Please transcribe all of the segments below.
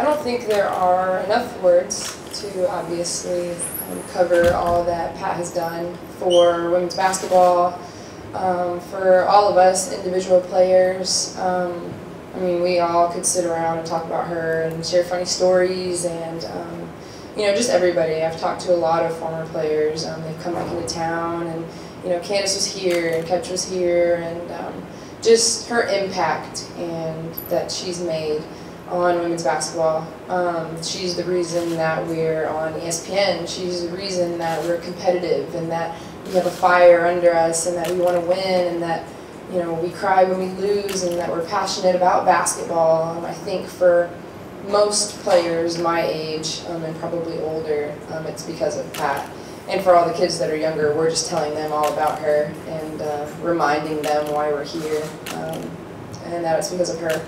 I don't think there are enough words to obviously cover all that Pat has done for women's basketball, for all of us individual players. I mean, we all could sit around and talk about her and share funny stories and, you know, just everybody. I've talked to a lot of former players. They've come back into town and, you know, Candace was here and Ketch was here and just her impact and that she's made on women's basketball. She's the reason that we're on ESPN. She's the reason that we're competitive and that we have a fire under us and that we want to win and that, you know, we cry when we lose and that we're passionate about basketball. I think for most players my age and probably older, it's because of Pat. And for all the kids that are younger, we're just telling them all about her and reminding them why we're here and that it's because of her.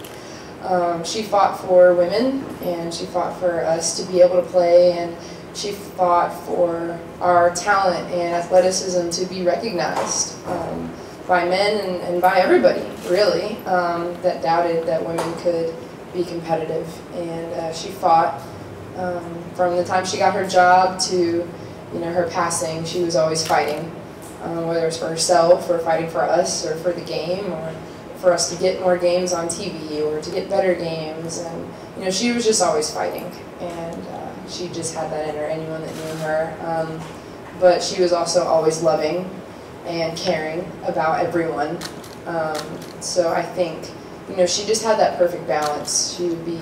She fought for women and she fought for us to be able to play and she fought for our talent and athleticism to be recognized by men and by everybody, really, that doubted that women could be competitive. And she fought from the time she got her job to, you know, her passing. She was always fighting, whether it's for herself or fighting for us or for the game or for us to get more games on TV or to get better games. And, you know, she was just always fighting and she just had that in her, anyone that knew her. But she was also always loving and caring about everyone. So I think, you know, she just had that perfect balance. She would be,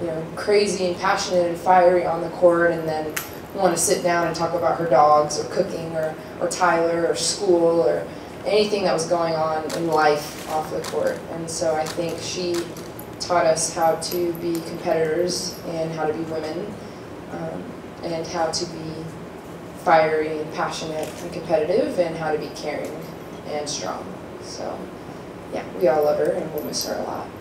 you know, crazy and passionate and fiery on the court and then want to sit down and talk about her dogs or cooking or Tyler or school or anything that was going on in life off the court. And so I think she taught us how to be competitors and how to be women and how to be fiery and passionate and competitive and how to be caring and strong. So yeah, we all love her and we'll miss her a lot.